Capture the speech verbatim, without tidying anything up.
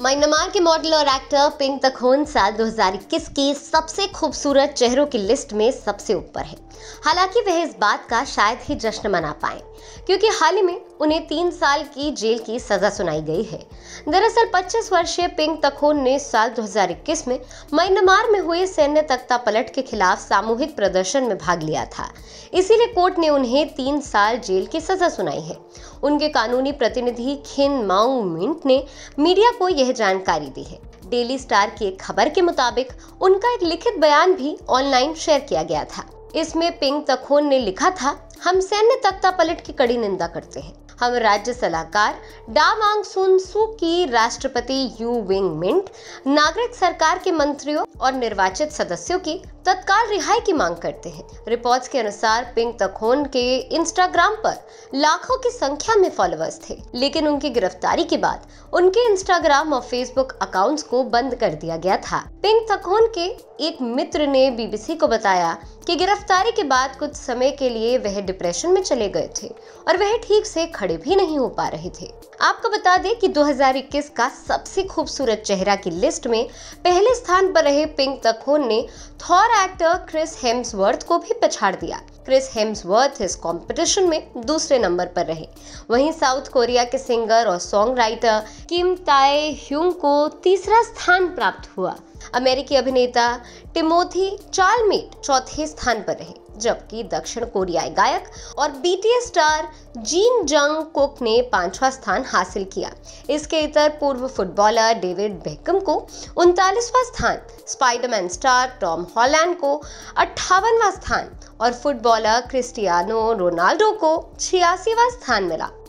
Myanmar के model और actor पेंग तखोन साल दो हज़ार इक्कीस के सबसे खूबसूरत चेहरों की लिस्ट में सबसे ऊपर है। हालांकि वह इस बात का शायद ही जश्न मना पाए क्योंकि हाल ही में उन्हें तीन साल की जेल की सजा सुनाई गई है। दरअसल पच्चीस वर्षीय पेंग तखोन ने साल दो हज़ार इक्कीस में म्यांमार में हुए सैन्य तख्तापलट के खिलाफ सामूहिक प्रदर्शन में भाग लिया था, इसीलिए कोर्ट ने उन्हें तीन साल जेल की सजा सुनाई है। उनके कानूनी प्रतिनिधि खिन माउंग मिंट ने मीडिया को यह जानकारी दी है। डेली स्टार की एक खबर के मुताबिक उनका एक लिखित बयान भी ऑनलाइन शेयर किया गया था। इसमें पेंग तखोन ने लिखा था, हम सैन्य तख्तापलट की कड़ी निंदा करते हैं। हम राज्य सलाहकार डाव आंग सान सू की, राष्ट्रपति यू विन मिंट, नागरिक सरकार के मंत्रियों और निर्वाचित सदस्यों की तत्काल रिहाई की मांग करते हैं। रिपोर्ट्स के अनुसार पेंग तखोन के इंस्टाग्राम पर लाखों की संख्या में फॉलोअर्स थे, लेकिन उनकी गिरफ्तारी के बाद उनके इंस्टाग्राम और फेसबुक अकाउंट्स को बंद कर दिया गया था। पेंग तखोन के एक मित्र ने बीबीसी को बताया कि गिरफ्तारी के बाद कुछ समय के लिए वह डिप्रेशन में चले गए थे और वह ठीक से खड़े भी नहीं हो पा रहे थे। आपको बता दें कि दो हज़ार इक्कीस का सबसे खूबसूरत चेहरा की लिस्ट में पहले स्थान पर रहे पेंग तखोन ने थॉर एक्टर क्रिस हेम्सवर्थ को भी पछाड़ दिया। क्रिस हेम्सवर्थ इस कंपटीशन में दूसरे नंबर पर रहे। वहीं साउथ कोरिया के सिंगर और song writer Kim Tae Hyung को तीसरा स्थान प्राप्त हुआ। अमेरिकी अभिनेता टिमोथी चालमेट चौथे स्थान पर रहे, जबकि दक्षिण कोरियाई गायक और BTS star Jeon Jung Kook ने पांचवा स्थान हासिल किया। इसके इतर पूर्व फुटबॉलर डेविड बेकम को उनतालीसवां स्थान, स्पाइडरमैन स्टार टॉम हॉलैंड को अट्ठावनवां स्थान और फुटबॉलर क्रिस्टियानो रोनाल्डो को छियासीवां स्थान मिला।